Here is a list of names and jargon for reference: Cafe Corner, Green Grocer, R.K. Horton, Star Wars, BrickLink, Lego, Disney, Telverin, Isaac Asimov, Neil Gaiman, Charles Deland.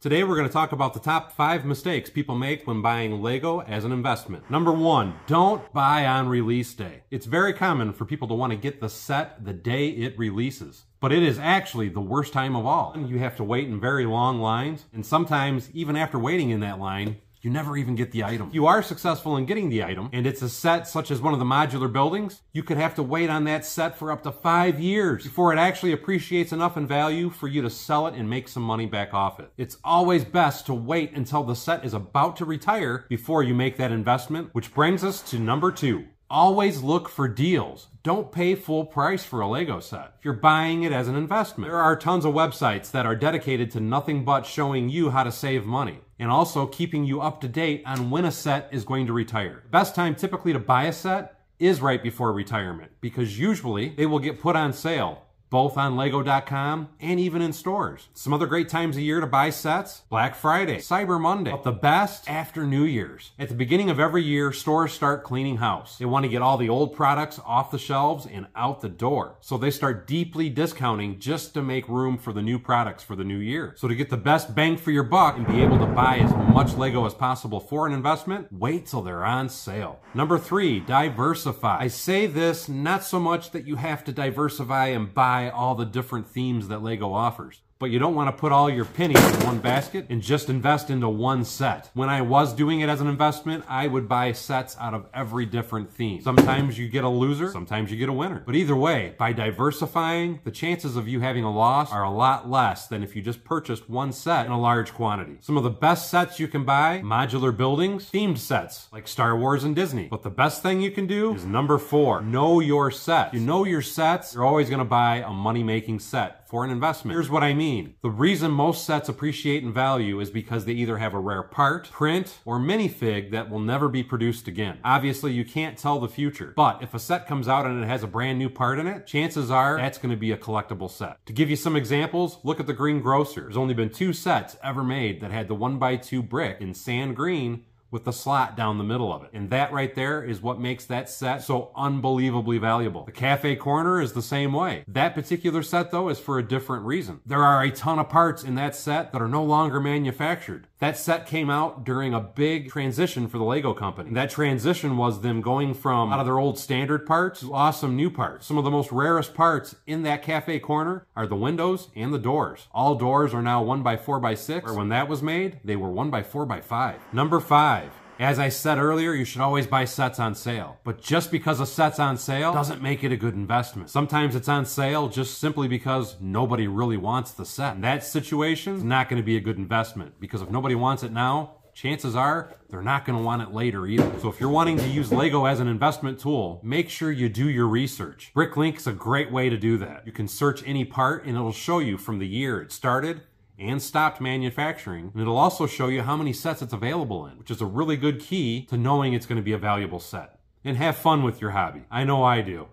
Today we're going to talk about the top 5 mistakes people make when buying Lego as an investment. Number 1, don't buy on release day. It's very common for people to want to get the set the day it releases, but it is actually the worst time of all. You have to wait in very long lines, and sometimes even after waiting in that line, you never even get the item. If you are successful in getting the item, and it's a set such as one of the modular buildings, you could have to wait on that set for up to 5 years before it actually appreciates enough in value for you to sell it and make some money back off it. It's always best to wait until the set is about to retire before you make that investment, which brings us to number 2. Always look for deals. Don't pay full price for a Lego set if you're buying it as an investment. There are tons of websites that are dedicated to nothing but showing you how to save money and also keeping you up to date on when a set is going to retire. The best time typically to buy a set is right before retirement, because usually they will get put on sale both on Lego.com and even in stores. Some other great times of year to buy sets: Black Friday, Cyber Monday, but the best after New Year's. At the beginning of every year, stores start cleaning house. They want to get all the old products off the shelves and out the door. So they start deeply discounting just to make room for the new products for the new year. So to get the best bang for your buck and be able to buy as much Lego as possible for an investment, wait till they're on sale. Number 3, diversify. I say this not so much that you have to diversify and buy all the different themes that Lego offers, but you don't want to put all your pennies in one basket and just invest into one set. When I was doing it as an investment, I would buy sets out of every different theme. Sometimes you get a loser, sometimes you get a winner. But either way, by diversifying, the chances of you having a loss are a lot less than if you just purchased one set in a large quantity. Some of the best sets you can buy: modular buildings, themed sets like Star Wars and Disney. But the best thing you can do is number 4, know your sets. You know your sets, you're always going to buy a money-making set for an investment. Here's what I mean. The reason most sets appreciate in value is because they either have a rare part, print, or minifig that will never be produced again. Obviously, you can't tell the future, but if a set comes out and it has a brand new part in it, chances are that's going to be a collectible set. To give you some examples, look at the Green Grocer. There's only been 2 sets ever made that had the 1x2 brick in sand green with the slot down the middle of it. And that right there is what makes that set so unbelievably valuable. The Cafe Corner is the same way. That particular set, though, is for a different reason. There are a ton of parts in that set that are no longer manufactured. That set came out during a big transition for the Lego company. And that transition was them going from out of their old standard parts to awesome new parts. Some of the most rarest parts in that Cafe Corner are the windows and the doors. All doors are now 1x4x6, where when that was made, they were 1x4x5. Number 5. As I said earlier, you should always buy sets on sale. But just because a set's on sale doesn't make it a good investment. Sometimes it's on sale just simply because nobody really wants the set. In that situation, it's not going to be a good investment, because if nobody wants it now, chances are they're not going to want it later either. So if you're wanting to use Lego as an investment tool, make sure you do your research. BrickLink is a great way to do that. You can search any part and it'll show you from the year it started and stopped manufacturing, and it'll also show you how many sets it's available in, which is a really good key to knowing it's going to be a valuable set. And have fun with your hobby. I know I do.